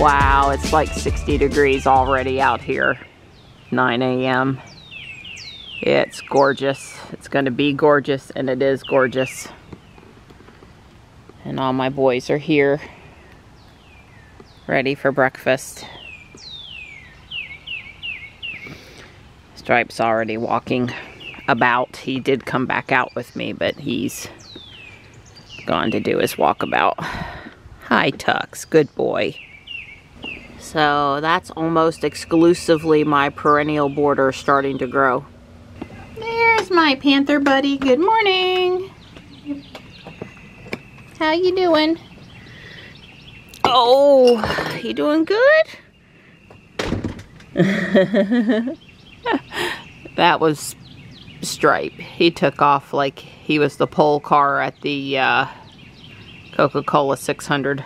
Wow, it's like 60 degrees already out here. 9 a.m. It's gorgeous. It's going to be gorgeous, and it is gorgeous. And all my boys are here, ready for breakfast. Stripe's already walking about. He did come back out with me, but he's gone to do his walkabout. Hi, Tux. Good boy. So that's almost exclusively my perennial border starting to grow. There's my panther buddy. Good morning. How you doing? Oh, you doing good? That was Stripe. He took off like he was the pole car at the Coca-Cola 600.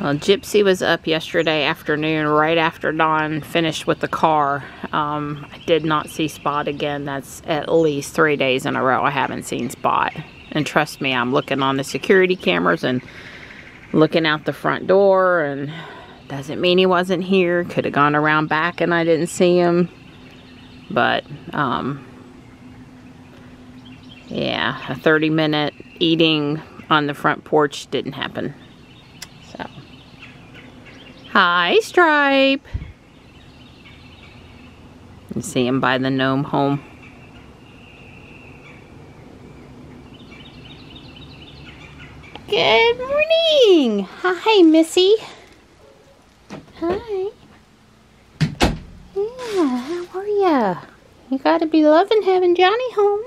Well, Gypsy was up yesterday afternoon, right after Dawn finished with the car. I did not see Spot again. That's at least 3 days in a row I haven't seen Spot. And trust me, I'm looking on the security cameras and looking out the front door, and doesn't mean he wasn't here. Could have gone around back and I didn't see him. But, yeah, a 30-minute eating on the front porch didn't happen. So, hi, Stripe. You see him by the gnome home. Good morning. Hi, Missy. Hi. Yeah, how are ya? You gotta be loving having Johnny home.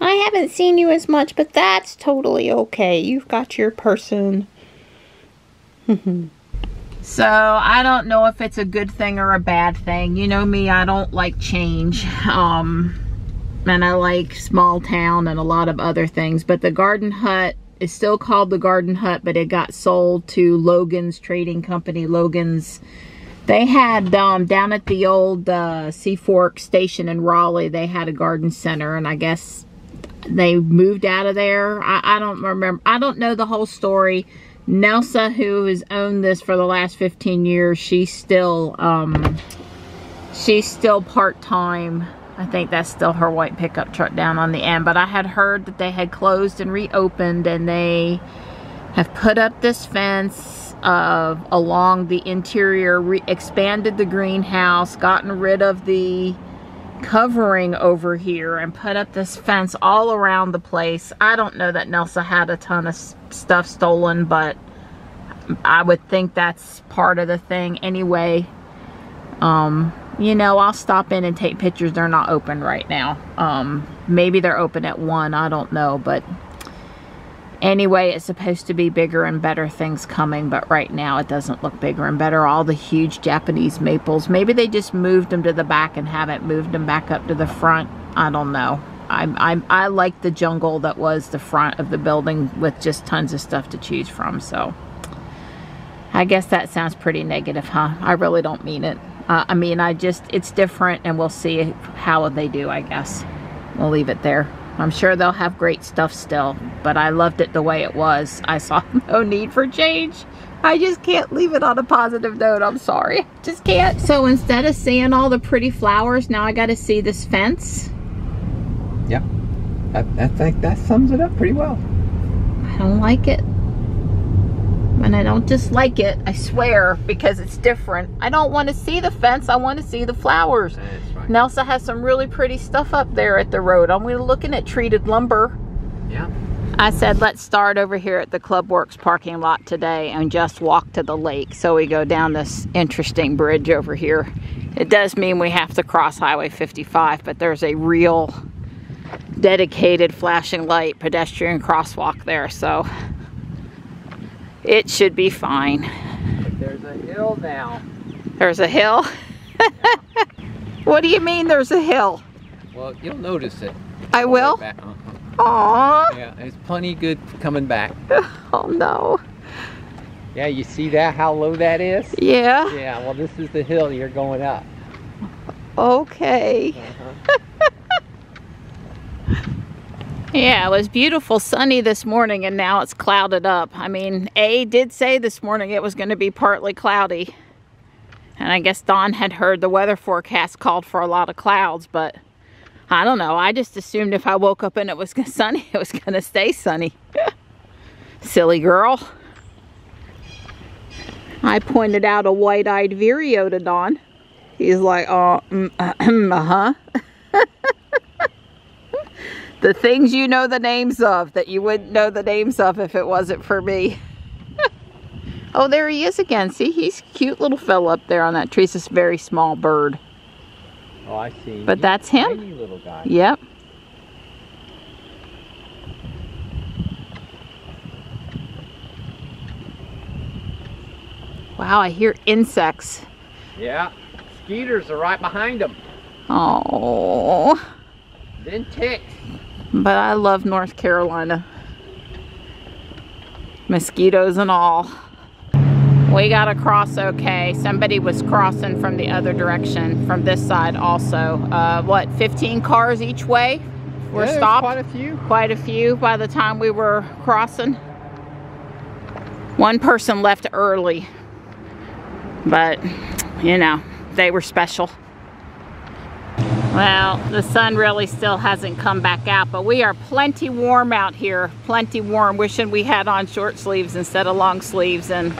I haven't seen you as much, but that's totally okay. You've got your person. So, I don't know if it's a good thing or a bad thing. You know me, I don't like change. And I like small town and a lot of other things. But the garden hut is still called the garden hut, but it got sold to Logan's Trading Company. Logan's, they had down at the old Sea Fork station in Raleigh, they had a garden center, and I guess they moved out of there. I don't remember. I don't know the whole story. Nelsa, who has owned this for the last 15 years, she's still part-time. I think that's still her white pickup truck down on the end. But I had heard that they had closed and reopened, and they have put up this fence along the interior, expanded the greenhouse, gotten rid of the covering over here, and put up this fence all around the place. I don't know that Nelsa had a ton of stuff stolen, but I would think that's part of the thing anyway. You know, I'll stop in and take pictures. They're not open right now. Maybe they're open at 1, I don't know, but anyway, it's supposed to be bigger and better things coming, but right now it doesn't look bigger and better. All the huge Japanese maples. Maybe they just moved them to the back and haven't moved them back up to the front. I don't know. I like the jungle that was the front of the building with just tons of stuff to choose from. So I guess that sounds pretty negative, huh? I really don't mean it. I mean, it's different, and we'll see how they do, I guess. We'll leave it there. I'm sure they'll have great stuff still, but I loved it the way it was. I saw no need for change. I just can't leave it on a positive note. I'm sorry. Just can't. So instead of seeing all the pretty flowers, now I got to see this fence. Yeah. I think that sums it up pretty well. I don't like it. And I don't dislike it, I swear, because it's different. I don't want to see the fence. I want to see the flowers. Nelsa has some really pretty stuff up there at the road. I'm looking at treated lumber. Yeah. I said, let's start over here at the Clubworks parking lot today and just walk to the lake. So we go down this interesting bridge over here. It does mean we have to cross Highway 55, but there's a real dedicated flashing light pedestrian crosswalk there. So it should be fine. There's a hill now. There's a hill? Yeah. What do you mean there's a hill? Well, you'll notice it. I will? Aww. Yeah, it's plenty good coming back. Oh, no. Yeah, you see that, how low that is? Yeah. Yeah, well, this is the hill you're going up. Okay. Yeah, it was beautiful sunny this morning and now it's clouded up. I mean, A did say this morning it was going to be partly cloudy. And I guess Don had heard the weather forecast called for a lot of clouds, but I don't know. I just assumed if I woke up and it was sunny, it was going to stay sunny. Silly girl. I pointed out a white-eyed vireo to Don. He's like, oh, uh-huh. The things you know the names of that you wouldn't know the names of if it wasn't for me. Oh, there he is again. See, he's a cute little fella up there on that tree. It's a very small bird. Oh, I see. But that's him. Tiny little guy. Yep. Wow, I hear insects. Yeah, skeeters are right behind them. Oh. Then ticks. But I love North Carolina. Mosquitoes and all. We gotta cross okay. Somebody was crossing from the other direction, from this side also. What, 15 cars each way were stopped? Quite a few. Quite a few by the time we were crossing. One person left early. But, you know, they were special. Well, the sun really still hasn't come back out, but we are plenty warm out here. Plenty warm. Wishing we had on short sleeves instead of long sleeves. And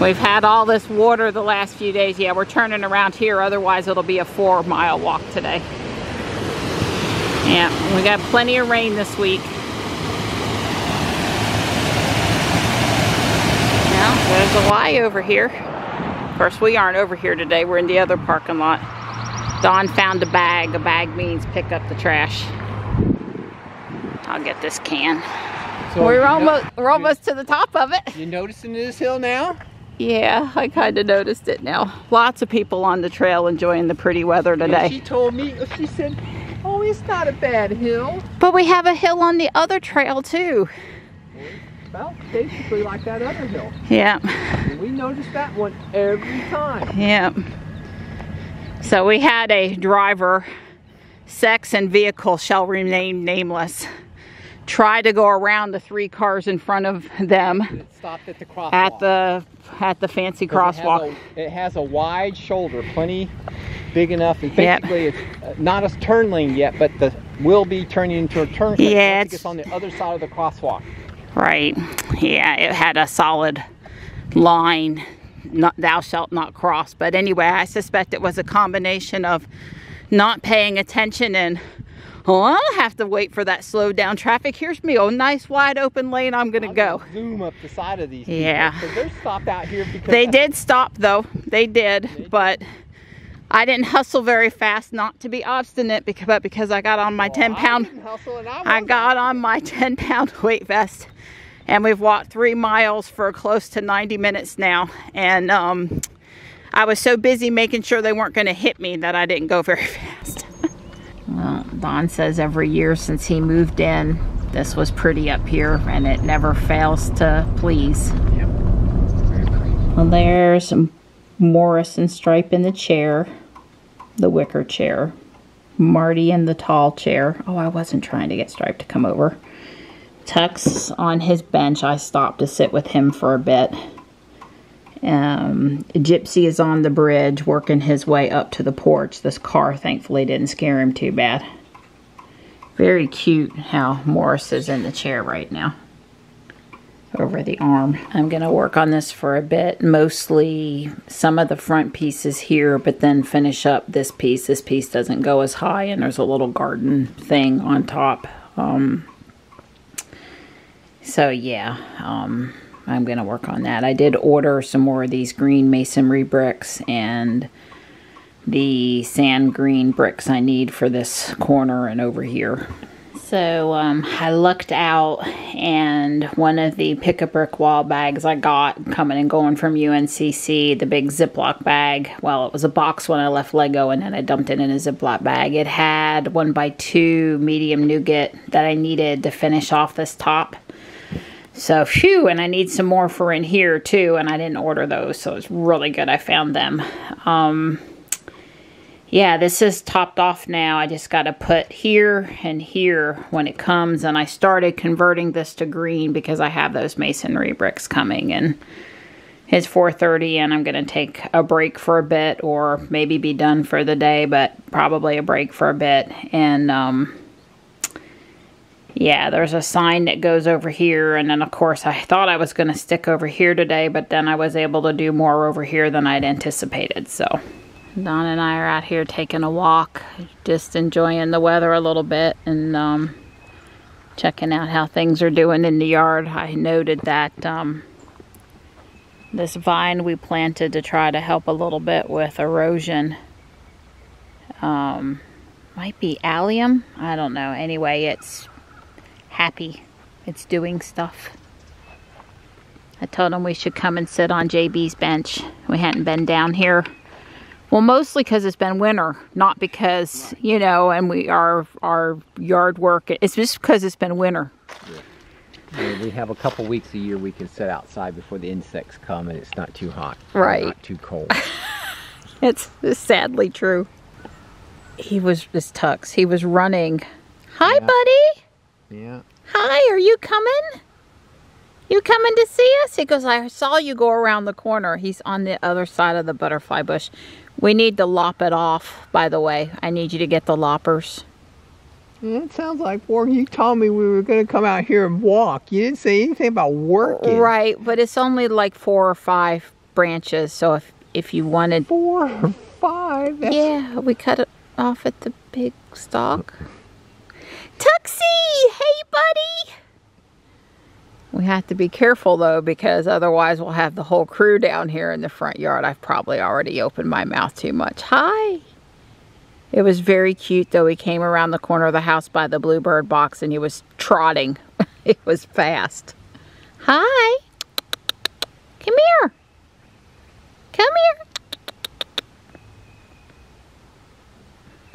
we've had all this water the last few days. Yeah, we're turning around here. Otherwise, it'll be a 4-mile walk today. Yeah, we got plenty of rain this week. Now, there's a Y over here. Of course, we aren't over here today. We're in the other parking lot. Don found a bag. A bag means pick up the trash. I'll get this can. So we're almost to the top of it. You noticing this hill now? Yeah, I kind of noticed it now. Lots of people on the trail enjoying the pretty weather today. And she told me, she said, oh, it's not a bad hill. But we have a hill on the other trail too. Well, basically like that other hill. Yeah. And we notice that one every time. Yeah. So we had a driver, sex and vehicle shall remain nameless, try to go around the 3 cars in front of them. It stopped at the crosswalk. At the fancy crosswalk. It has a wide shoulder, plenty big enough. And basically, yep. It's not a turn lane yet, but the will be turning into a turn lane. Yeah, it's on the other side of the crosswalk. Right. Yeah, it had a solid line. Not, thou shalt not cross. But anyway, I suspect it was a combination of not paying attention and, oh, I don't have to wait for that slowed down traffic. Here's me, oh, nice wide open lane. I'm gonna go zoom up the side of these people. Yeah, so they're stopped out here because they did stop though. They did, but I didn't hustle very fast, not to be obstinate, but because I got on my 10-pound. I got on my 10-pound weight vest. And we've walked 3 miles for close to 90 minutes now. And I was so busy making sure they weren't going to hit me that I didn't go very fast. Well, Don says every year since he moved in, this was pretty up here. And it never fails to please. Yep. Well, there's Morris and Stripe in the chair. The wicker chair. Marty in the tall chair. Oh, I wasn't trying to get Stripe to come over. Tuck's on his bench. I stopped to sit with him for a bit. Gypsy is on the bridge working his way up to the porch. This car thankfully didn't scare him too bad. Very cute how Morris is in the chair right now. Over the arm. I'm going to work on this for a bit. Mostly some of the front pieces here, but then finish up this piece. This piece doesn't go as high and there's a little garden thing on top. So yeah, I'm going to work on that. I did order some more of these green masonry bricks and the sand green bricks I need for this corner and over here. So I lucked out and one of the pick-a-brick wall bags I got coming and going from UNCC, the big Ziploc bag. Well, it was a box when I left Lego and then I dumped it in a Ziploc bag. It had 1x2 medium nougat that I needed to finish off this top. So, phew, and I need some more for in here, too, and I didn't order those, so it's really good I found them. Yeah, this is topped off now. I just got to put here and here when it comes. And I started converting this to green because I have those masonry bricks coming. And it's 4:30 and I'm going to take a break for a bit, or maybe be done for the day, but probably a break for a bit. And yeah, there's a sign that goes over here. And then, of course, I thought I was going to stick over here today, but then I was able to do more over here than I'd anticipated. So Don and I are out here taking a walk, just enjoying the weather a little bit, and checking out how things are doing in the yard. I noted that this vine we planted to try to help a little bit with erosion, might be allium, I don't know. Anyway, it's happy, it's doing stuff. I told him we should come and sit on JB's bench. We hadn't been down here. Well, mostly because it's been winter, not because, you know, and we are our yard work. It's just because it's been winter. Yeah. Yeah, we have a couple weeks a year we can sit outside before the insects come, and it's not too hot. Right. Not too cold. It's sadly true. He was, this Tux, he was running. Hi, yeah. Buddy. Yeah. Hi, are you coming? You coming to see us? He goes, I saw you go around the corner. He's on the other side of the butterfly bush. We need to lop it off, by the way. I need you to get the loppers. Yeah, it sounds like work. You told me we were going to come out here and walk. You didn't say anything about working. Right, but it's only like 4 or 5 branches. So if you wanted... 4 or 5? That's... Yeah, we cut it off at the big stalk. Tuxie! Hey, buddy! We have to be careful, though, because otherwise we'll have the whole crew down here in the front yard. I've probably already opened my mouth too much. Hi! It was very cute, though. He came around the corner of the house by the bluebird box, and he was trotting. It was fast. Hi! Come here! Come here!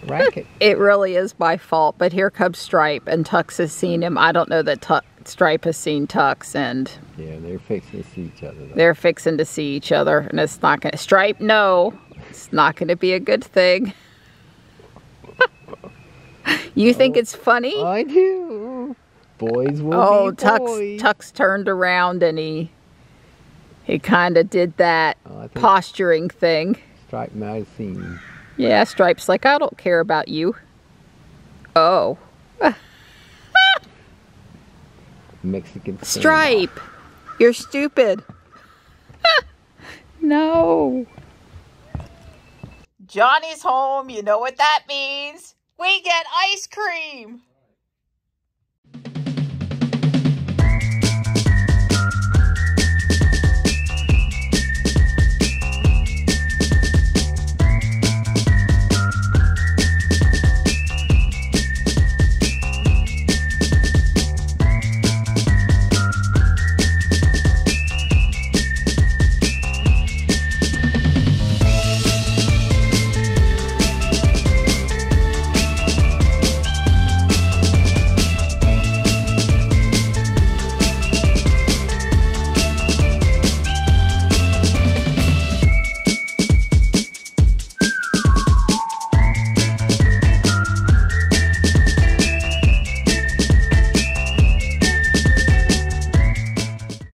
Racket. It really is my fault, but here comes Stripe, and Tux has seen him. I don't know that Stripe has seen Tux, and yeah, they're fixing to see each other. Though. They're fixing to see each other, and it's not gonna. Stripe, no, it's not gonna be a good thing. You think it's funny? I do. Boys will be boys. Tux turned around and he kind of did that posturing thing. Stripe might have seen you. Yeah, Stripe's like, I don't care about you. Oh. Mexican Stripe, you're stupid. No. Johnny's home, you know what that means. We get ice cream.